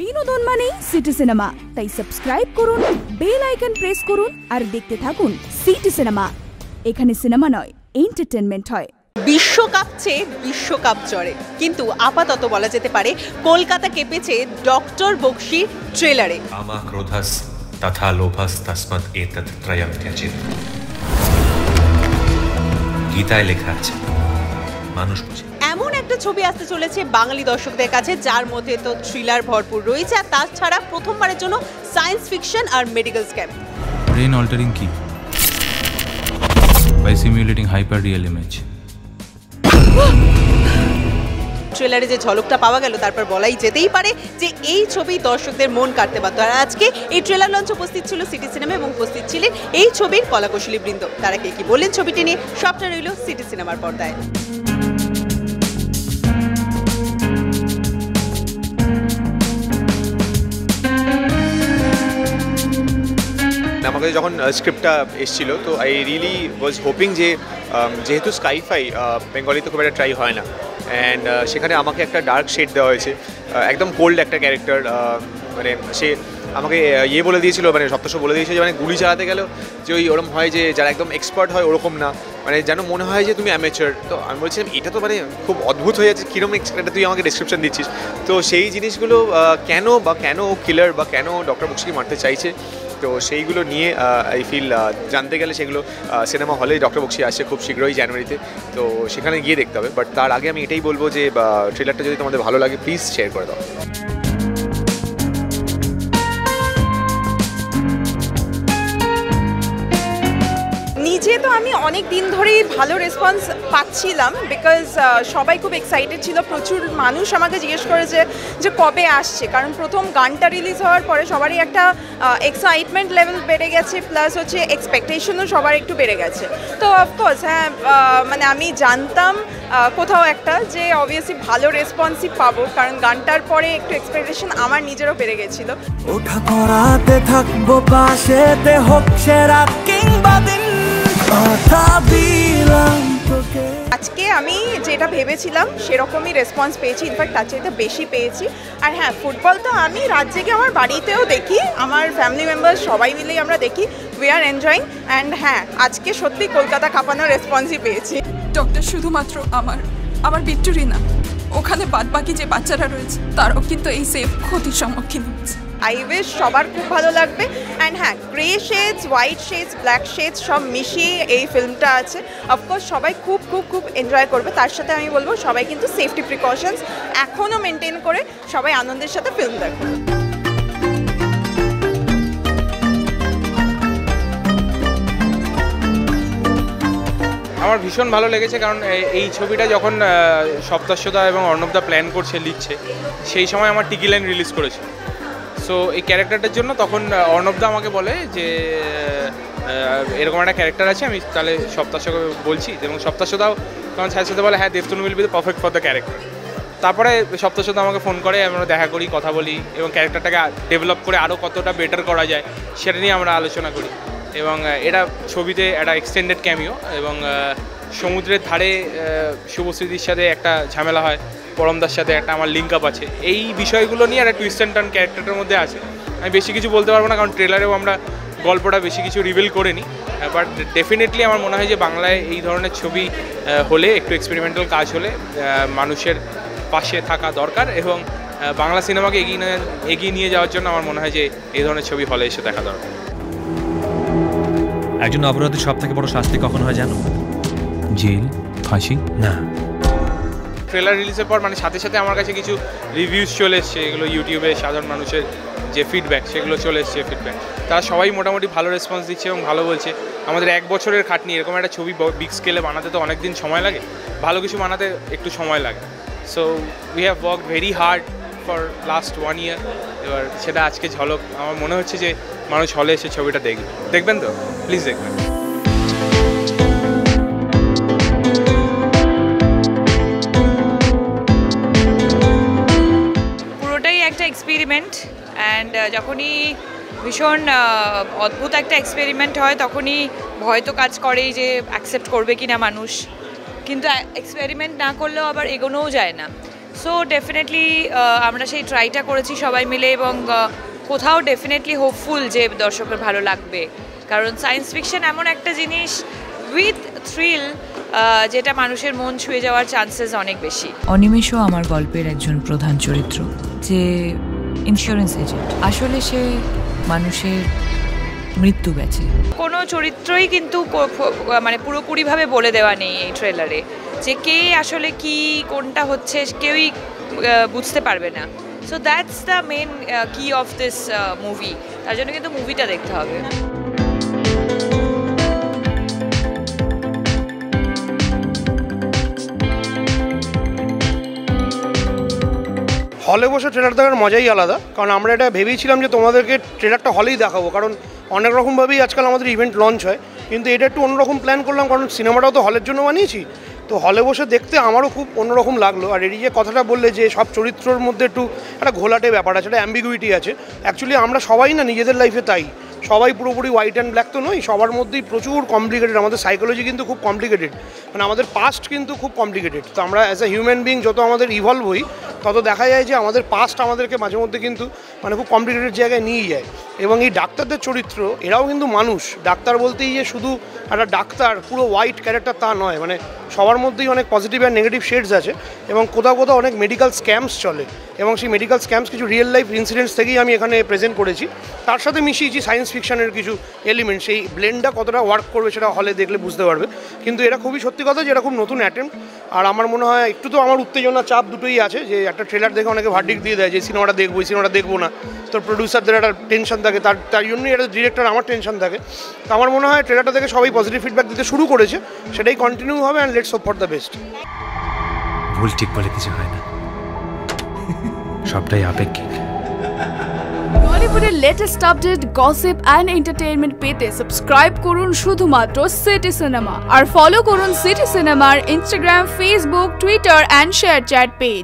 বিনোদন মানেই City Cinema, তাই সাবস্ক্রাইব করুন, বেল আইকন প্রেস করুন আর দেখতে থাকুন সিটি সিনেমা। এখানে সিনেমা নয়, এন্টারটেইনমেন্ট হয়। বিশ্বকাপ চেয়ে বিশ্বকাপ জড়ে, কিন্তু আপাতত বলা যেতে পারে কলকাতা কেঁপেছে ডক্টর বক্সির ট্রেলারে। আমা ক্রোধাস তথা লোভাস তস্মাৎ এতৎ ত্রয়ং ত্যাজেৎ। গীতায় লেখা আছে, মানুষ বুঝে। এমন একটা ছবি আসতে চলেছে বাঙালি দর্শকদের কাছে, যার মধ্যে তো থ্রিলার ভরপুর রয়েছে, আর তাছাড়া প্রথমবারের জন্য সায়েন্স ফিকশন আর মেডিকেল স্ক্যাম। ব্রেন অল্টারিং কি? By simulating hyper real image. ট্রেলারে যে ঝলকটা পাওয়া গেল, তারপর বলাই যেতেই পারে যে এই ছবি দর্শকদের মন কাটতে বাধ্য। আর আজকে এই ট্রেলার লঞ্চ উপস্থিত ছিল সিটি সিনেমা এবং উপস্থিত ছিলেন এই ছবির কলাকুশলী বৃন্দ। তারা কে কি বললেন ছবিটি নিয়ে, সবটা রইল সিটি সিনেমার পর্দায়। আমাকে যখন স্ক্রিপ্টটা এসেছিল, তো আই রিয়েলি ওয়াজ হোপিং যে যেহেতু স্কাইফাই বেঙ্গলি তো খুব একটা ট্রাই হয় না, অ্যান্ড সেখানে আমাকে একটা ডার্ক শেড দেওয়া হয়েছে, একদম কোল্ড একটা ক্যারেক্টার। মানে সে আমাকে ইয়ে বলে দিয়েছিল, মানে সপ্তশ বলে দিয়েছিল যে মানে গুলি চালাতে গেল যে ওই ওরকম হয় যে যারা একদম এক্সপার্ট হয় ওরকম না, মানে যেন মনে হয় যে তুমি অ্যামেচার। তো আমি বলছিলাম এটা তো মানে খুব অদ্ভুত হয়ে যাচ্ছে, কীরকম এক্সপার্টটা তুই আমাকে ডিসক্রিপশন দিচ্ছিস। তো সেই জিনিসগুলো কেন বা কেন কিলার বা কেন ডক্টর বক্সিকে মারতে চাইছে, তো সেইগুলো নিয়ে আই ফিল জানতে গেলে সেগুলো সিনেমা হলে ডক্টর বক্সি আসছে খুব শীঘ্রই জানুয়ারিতে, তো সেখানে গিয়ে দেখতে হবে। বাট তার আগে আমি এটাই বলবো যে ট্রেলারটা যদি তোমাদের ভালো লাগে প্লিজ শেয়ার করে দাও। নিজে তো আমি অনেক দিন ধরেই ভালো রেসপন্স পাচ্ছিলাম, বিকজ সবাই খুব এক্সাইটেড ছিল। প্রচুর মানুষ আমাকে জিজ্ঞেস করেছে যে কবে আসছে, কারণ প্রথম গানটা রিলিজ হওয়ার পরে সবারই একটা এক্সাইটমেন্ট লেভেল বেড়ে গেছে, প্লাস হচ্ছে এক্সপেকটেশনও সবার একটু বেড়ে গেছে। তো অফকোর্স হ্যাঁ, মানে আমি জানতাম কোথাও একটা যে অবভিয়াসলি ভালো রেসপন্সই পাবো, কারণ গানটার পরে একটু এক্সপেকটেশন আমার নিজেরও বেড়ে গেছিলো। ওঠা পড়াতে থাকবো পাশে, আজকে আমি যেটা ভেবেছিলাম সেরকমই রেসপন্স পেয়েছি, ইনফ্যাক্ট তার চাইতে বেশি পেয়েছি। আর হ্যাঁ, ফুটবল তো আমি রাত জেগে আমার বাড়িতেও দেখি, আমার ফ্যামিলি মেম্বার সবাই মিলেই আমরা দেখি, উই আর এনজয়িং। অ্যান্ড হ্যাঁ, আজকে সত্যি কলকাতা কাঁপানো রেসপন্সই পেয়েছি। ডক্টর শুধুমাত্র আমার বিট্টুরি না, ওখানে বাদবাকি যে বাচ্চারা রয়েছে তারাও কিন্তু এই সেফ ক্ষতির সম্মুখীন হচ্ছে। আই উইশ সবার খুব ভালো লাগবে। অ্যান্ড হ্যাঁ, grey shades, white shades, black shades সব মিশিয়ে এই ফিল্মটা আছে, অফকোর্স সবাই খুব খুব খুব এনজয় করবে। তার সাথে আমি বলবো সবাই কিন্তু সেফটি প্রিকশনস এখনও মেনটেন করে সবাই আনন্দের সাথে ফিল্ম দেখবে। আমার ভীষণ ভালো লেগেছে, কারণ এই ছবিটা যখন সপ্তশদা এবং অর্ণবদা প্ল্যান করছে, লিখছে, সেই সময় আমার টিকি লাইন রিলিজ করেছে। সো এই ক্যারেক্টারটার জন্য তখন অর্ণবদা আমাকে বলে যে এরকম একটা ক্যারেক্টার আছে, আমি তাহলে সপ্তশকে বলছি, এবং সপ্তশদাও তখন ছায়ের সাথে বলে হ্যাঁ, Debtanu will be the perfect for the character. তারপরে সপ্তশদা আমাকে ফোন করে, আমরা দেখা করি, কথা বলি, এবং ক্যারেক্টারটাকে ডেভেলপ করে আরও কতটা বেটার করা যায় সেটা নিয়ে আমরা আলোচনা করি। এবং এটা ছবিতে একটা এক্সটেন্ডেড ক্যামিও, এবং সমুদ্রের ধারে শুভশ্রীদির সাথে একটা ঝামেলা হয়, পরমদার সাথে একটা আমার লিঙ্ক আপ আছে, এই বিষয়গুলো নিয়ে একটা টুইস্ট অ্যান্ড টার্ন ক্যারেক্টারটার মধ্যে আছে। আমি বেশি কিছু বলতে পারবো না, কারণ ট্রেলারেও আমরা গল্পটা বেশি কিছু রিভিল করিনি। বাট ডেফিনেটলি আমার মনে হয় যে বাংলায় এই ধরনের ছবি হলে, একটু এক্সপেরিমেন্টাল কাজ হলে মানুষের পাশে থাকা দরকার, এবং বাংলা সিনেমাকে এগিয়ে নিয়ে যাওয়ার জন্য আমার মনে হয় যে এই ধরনের ছবি হলে এসে দেখা দরকার। একজন অপরাধীর সব থেকে বড় শাস্তি কখন হয় জানো? জেল, ফাঁসি না। ট্রেলার রিলিজের পর মানে সাথে সাথে আমার কাছে কিছু রিভিউজ চলে এসছে, এগুলো ইউটিউবে সাধারণ মানুষের যে ফিডব্যাক সেগুলো চলে এসছে। ফিডব্যাক তারা সবাই মোটামুটি ভালো রেসপন্স দিচ্ছে এবং ভালো বলছে। আমাদের এক বছরের খাটনি, এরকম একটা ছবি বিগ স্কেলে বানাতে তো অনেক দিন সময় লাগে, ভালো কিছু বানাতে একটু সময় লাগে। So we have worked very hard for last 1 year। এবার সেটা আজকে ঝলক, আমার মনে হচ্ছে যে মানুষ হলে এসে ছবিটা দেখবেন তো প্লিজ দেখবেন। পুরোটাই একটা এক্সপেরিমেন্ট, অ্যান্ড যখনই ভীষণ অদ্ভুত একটা এক্সপেরিমেন্ট হয় তখনই ভয় তো কাজ করেই যে অ্যাকসেপ্ট করবে কি না মানুষ, কিন্তু এক্সপেরিমেন্ট না করলেও আবার এগোনোও যায় না। So definitely amra shei try ta korechi shobai mile ebong kothao definitely hopeful je dorshokor bhalo lagbe karon science fiction emon ekta jinish with thrill jeta manusher mon chhuye jawar chances onek beshi animesho amar golper ekjon prodhan choritro je insurance agent ashole she manusher মৃত্যু বেঁচে কোনো চরিত্রই কিন্তু মানে পুরোপুরি ভাবে বলে দেওয়া নেই এই ট্রেলারে যে কে আসলে কি কোনটা হচ্ছে কেউই বুঝতে পারবে না so that's the main key of this movie তার জন্য কিন্তু মুভিটা দেখতে হবে হলে বসে ট্রেলার দেখার মজাই আলাদা কারণ আমরা এটা ভেবেছিলাম যে তোমাদেরকে ট্রেলারটা হলেই দেখাবো কারণ অনেক রকমভাবেই আজকাল আমাদের ইভেন্ট লঞ্চ হয় কিন্তু এটা একটু অন্যরকম প্ল্যান করলাম কারণ সিনেমাটাও তো হলের জন্য বানিয়েছি তো হলে বসে দেখতে আমারও খুব অন্যরকম লাগলো আর এই যে কথাটা বললে যে সব চরিত্রর মধ্যে একটু একটা ঘোলাটে ব্যাপার আছে একটা অ্যাম্বিগুইটি আছে অ্যাকচুয়ালি আমরা সবাই না নিজেদের লাইফে তাই সবাই পুরোপুরি হোয়াইট অ্যান্ড ব্ল্যাক তো নয় সবার মধ্যেই প্রচুর কমপ্লিকেটেড আমাদের সাইকোলজি কিন্তু খুব কমপ্লিকেটেড মানে আমাদের পাস্ট কিন্তু খুব কমপ্লিকেটেড তো আমরা অ্যাজ এ হিউম্যান বিং যত আমাদের ইভলভ হই তত দেখা যায় যে আমাদের পাস্ট আমাদেরকে মাঝে মধ্যে কিন্তু মানে খুব কমপ্লিকেটেড জায়গায় নিয়ে যায় এবং এই ডাক্তারদের চরিত্র এরাও কিন্তু মানুষ ডাক্তার বলতেই যে শুধু একটা ডাক্তার পুরো হোয়াইট ক্যারেক্টার তা নয় মানে সবার মধ্যেই অনেক পজিটিভ অ্যান্ড নেগেটিভ শেডস আছে এবং কোথাও কোথাও অনেক মেডিকেল স্ক্যামস চলে এবং সেই মেডিকেল স্ক্যামস কিছু রিয়েল লাইফ ইনসিডেন্টস থেকেই আমি এখানে প্রেজেন্ট করেছি তার সাথে মিশিয়েছি সায়েন্স ফিকশনের কিছু এলিমেন্ট সেই ব্লেন্ডটা কতটা ওয়ার্ক করবে সেটা হলে দেখলে বুঝতে পারবে কিন্তু এটা খুবই সত্যি কথা যে এটা খুব নতুন অ্যাটেম্প্ট আর আমার মনে হয় একটু তো আমার উত্তেজনা চাপ দুটোই আছে যে একটা ট্রেলার দেখে অনেকে ভার্ডিক্ট দিয়ে দেয় যে সিনেমাটা দেখবো সিনেমাটা দেখবো না তো প্রোডিউসারদের একটা টেনশন থাকে তার জন্যই একটা ডিরেক্টর আমার টেনশন থাকে তো আমার মনে হয় ট্রেলারটা থেকে সবাই পজিটিভ ফিডব্যাক দিতে শুরু করেছে সেটাই কন্টিনিউ হবে and let's hope for the best ভুল ঠিক বলে কিছু হয় না সবটাই আপেক্ষিক Bollywood's latest update, gossip and entertainment pete subscribe korun shudhumatro City Cinema. Or follow korun City Cinema Instagram, Facebook, Twitter and share chat page.